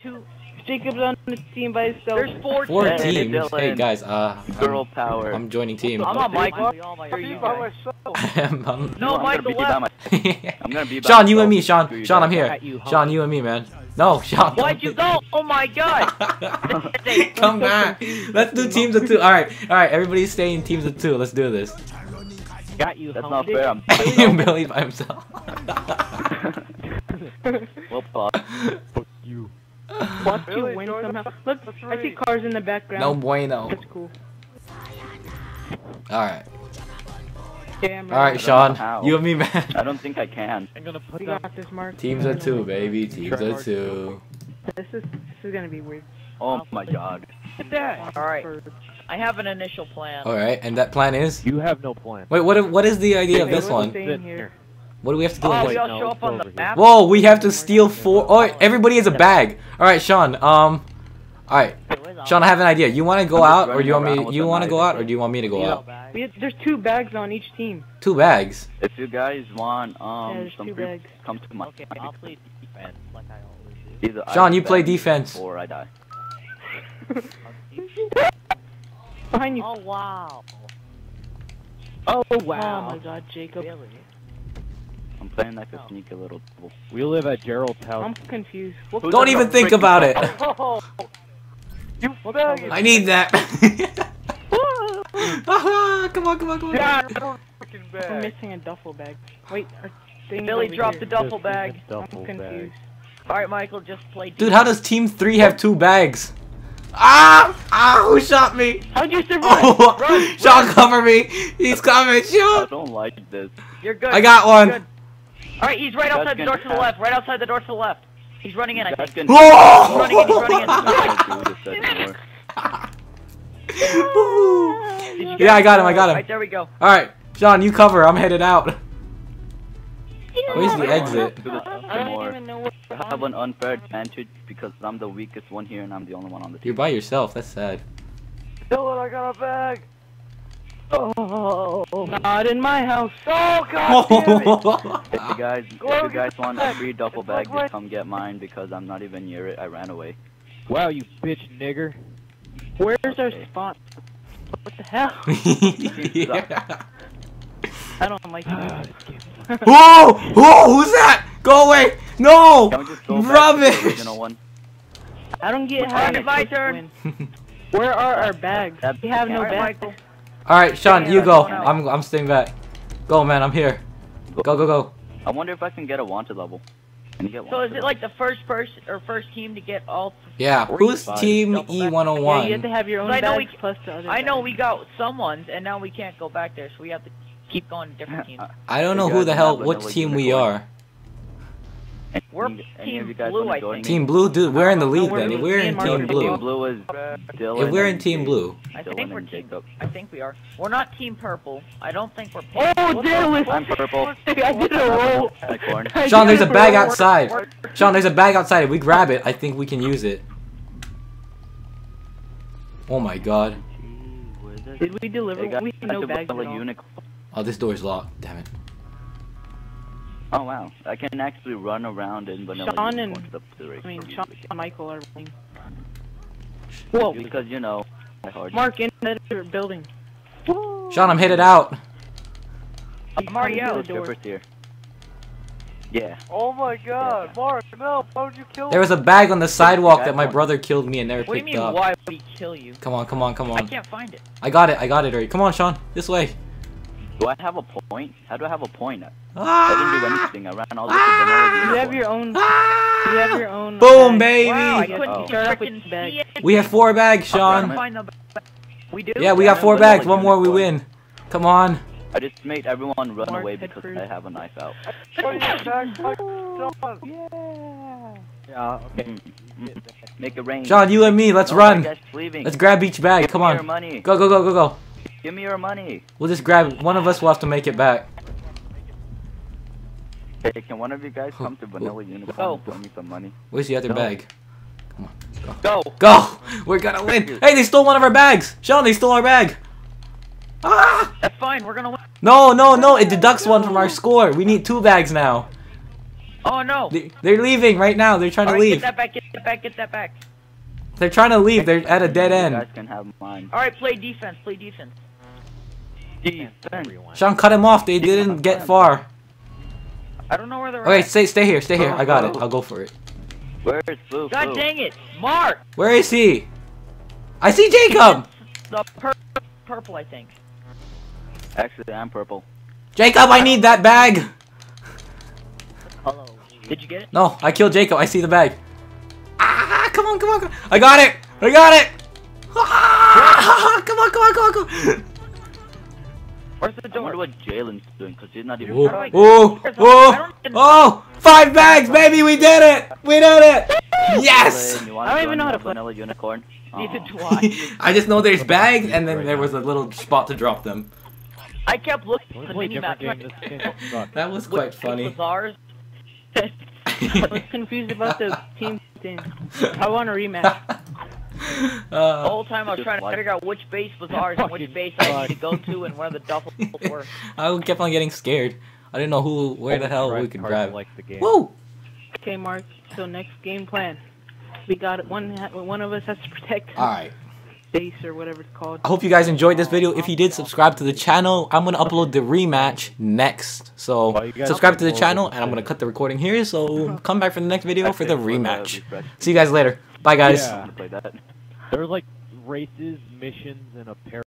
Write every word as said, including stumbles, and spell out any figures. Two. Jacob's on the team by himself. There's four, four teams. Hey, Dylan, hey guys, uh, girl I'm, power. I'm joining team. I'm on Mike. I'm by myself. No, Mike, the left. I'm gonna be by Sean, you and me, Sean. Sean, I'm here. Sean, you and me, man. No, Sean. Why'd you go? Oh my God. Come back. Let's do teams of two. All right, all right. Everybody stay in teams of two. Let's do this. Got you. That's not fair. I'm Billy by himself. Well, fuck you. Plus really, you win somehow. Look, I see cars in the background. No bueno. That's cool. Alright. Alright, Sean. You and me, man. I don't think I can. I'm gonna put that. This mark. Teams are two, baby. Teams are two. This is this is gonna be weird. Oh my God. Alright. I have an initial plan. Alright, and that plan is? You have no plan. Wait, what? What is the idea of this one? What do we have to do? Oh, we all show up on the map. Whoa, we have to steal four. Oh, everybody has a bag. All right, Sean. Um, all right, Sean. I have an idea. You want to go out, or do you want me? You want to go out, or do you want me to go out? There's two bags on each team. Two bags. If you guys want, um, some people come to my. Okay, I'll play defense like I always do. Sean, you play defense. Or I die. Behind you. Oh wow. Oh wow. Oh my God, Jacob. I'm playing like a sneaky little. We live at Gerald's house. I'm confused. Who's Don't even think about it. Oh, you I need that. Come on, come on, come on. Yeah, I don't fucking bag. I'm missing a duffel bag. Wait, Billy dropped the duffel bag. Duffel I'm confused. Bag. All right, Michael, just play. Dude, how does Team Three have two bags? Ah! Ah! Who shot me? How'd you survive? Oh, run, Sean, run. Cover me. He's coming. Shoot! I don't like this. You're good. I got one. Alright, he's right outside the door to the left, right outside the door to the left. He's running in, I think. He's running in, he's running in. Yeah, I got him, I got him. Alright, there we go. Alright, Sean, you cover, I'm headed out. Where's the exit? I don't even know where I have an unfair advantage because I'm the weakest one here and I'm the only one on the team. You're by yourself, that's sad. Dylan, I got a bag! Oh, not in my house. Oh, God damn it. If you guys, if you guys want a free duffel bag, just come get mine because I'm not even near it. I ran away. Wow, you bitch nigger. Where's okay. our spot? What the hell? Yeah. I don't like uh, that. Whoa! Whoa! Who's that? Go away! No! Go Rubbish! I don't get how it's my turn. Where are our bags? We have no bags. Alright, Sean, you go. I'm I'm staying back. Go, man, I'm here. Go, go, go. I wonder if I can get a wanted level. Get wanted so is it like the first person or first team to get all? Yeah, who's team E one oh one? Yeah, you have to have your own bags I know we, plus the other I know bags. We got someone's and now we can't go back there, so we have to keep going to different teams. I don't know who the hell, which team we are. We're team blue, I think. Team blue? Dude, we're in the league then. If we're in team blue. If we're in team blue. I think we're team blue. I think we are. We're not team purple. I don't think we're pink. Oh, there was. I'm purple. I did a roll. Sean, there's a bag outside. Sean, there's a bag outside. If we grab it, I think we can use it. Oh my God. Did we deliver? We had no bags at all. Oh, this door's locked. Damn it. Oh wow, I can actually run around in Vanilla Sean and, and the I mean, Sean and Michael are running. Whoa. Because, you know, Mark, in the building. Whoa. Sean, I'm headed out. I'm already out. Yeah. Oh my God, yeah. Mark, no, why would you kill me? There was a bag on the sidewalk that my brother killed me and never what picked up. What do you mean, why would he kill you? Come on, come on, come on. I can't find it. I got it, I got it already. Come on, Sean, this way. Do I have a point? How do I have a point? Ah, I didn't do anything. I ran all this. Ah, you have your own. Ah, you have your own. Boom, bag. Baby. Wow, I couldn't oh. start up with bags. We have four bags, Sean. We do. Yeah, we got four bags. One more, we win. Come on. I just made everyone run away because I have a knife out. Yeah. Okay. Make it rain. Sean, you and me. Let's run. Let's grab each bag. Come on. Go, go, go, go, go. Give me your money. We'll just grab one of us will have to make it back. Hey, can one of you guys come to Vanilla Unicorn oh. and give me some money? Where's the other no. bag? Come on. Go. Go. Go. We're gonna win. Hey, they stole one of our bags. Sean, they stole our bag. Ah! That's fine, we're gonna win. No, no, no, it deducts one from our score. We need two bags now. Oh no. They're leaving right now. They're trying All right, to leave. Get that back, get that back, get that back. They're trying to leave. They're at a dead end. You guys can have mine. All right, play defense, play defense. Defense. Sean, cut him off. They didn't get far. I don't know where they're Okay, at. stay stay here. Stay here. I got it. I'll go for it. Where is Blue? God dang it. Mark. Where is he? I see Jacob. The pur purple, I think. Actually, I'm purple. Jacob, I need that bag. Hello. Did you get it? No, I killed Jacob. I see the bag. Ah, come on, come on, come on. I got it. I got it. Ah, come on, come on, come on, come on. Where's the door? I wonder what Jalen's doing, because he's not even... Ooh, ooh, ooh, oh! Five bags, baby! We did it! We did it! Yes! I don't even know how to play Vanilla Unicorn. Neither do I. I just know there's bags, and then there was a little spot to drop them. I kept looking at the mini-map. That was quite funny. I was confused about the team thing. I want a rematch. Uh, the whole time I was trying to figure out which base was ours and which base I needed to go to and where the duffels were. I kept on getting scared. I didn't know who, where the hell we could drive. Woo! Okay, Mark. So next game plan, we got one. One of us has to protect All right. base or whatever it's called. I hope you guys enjoyed this video. If you did, subscribe to the channel. I'm gonna upload the rematch next. So subscribe to the channel, and I'm gonna cut the recording here. So come back for the next video for the rematch. See you guys later. Bye guys. Yeah. There were like races, missions, and a pair.